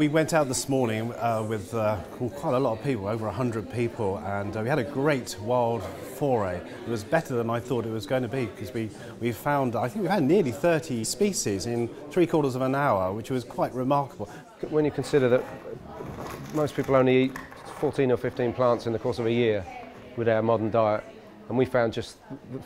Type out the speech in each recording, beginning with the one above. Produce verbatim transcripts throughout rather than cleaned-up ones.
We went out this morning uh, with uh, quite a lot of people, over a hundred people, and uh, we had a great wild foray. It was better than I thought it was going to be because we, we found, I think we had nearly thirty species in three quarters of an hour, which was quite remarkable. When you consider that most people only eat fourteen or fifteen plants in the course of a year with our modern diet, and we found just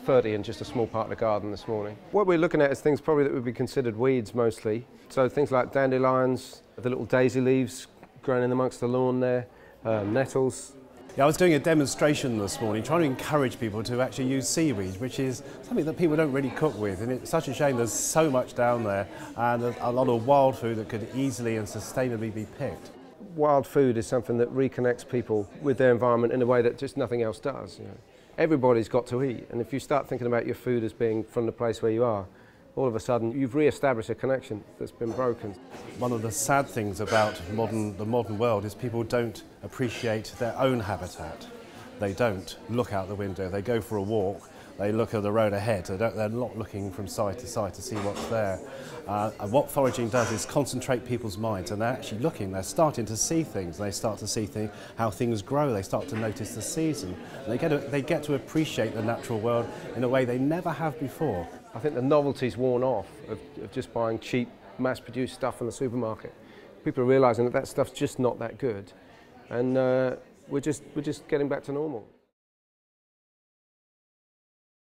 thirty in just a small part of the garden this morning. What we're looking at is things probably that would be considered weeds mostly. So things like dandelions, the little daisy leaves growing in amongst the lawn there, um, nettles. Yeah, I was doing a demonstration this morning trying to encourage people to actually use seaweed, which is something that people don't really cook with, and it's such a shame there's so much down there and a, a lot of wild food that could easily and sustainably be picked. Wild food is something that reconnects people with their environment in a way that just nothing else does. You know. Everybody's got to eat, and if you start thinking about your food as being from the place where you are, all of a sudden you've re-established a connection that's been broken. One of the sad things about modern, the modern world is people don't appreciate their own habitat. They don't look out the window, they go for a walk, they look at the road ahead, they don't, they're not looking from side to side to see what's there. Uh, and what foraging does is concentrate people's minds, and they're actually looking, they're starting to see things, they start to see thing, how things grow, they start to notice the season. And they get to, they get to appreciate the natural world in a way they never have before. I think the novelty's worn off of, of just buying cheap, mass-produced stuff in the supermarket. People are realising that that stuff's just not that good, and uh, we're, just, we're just getting back to normal.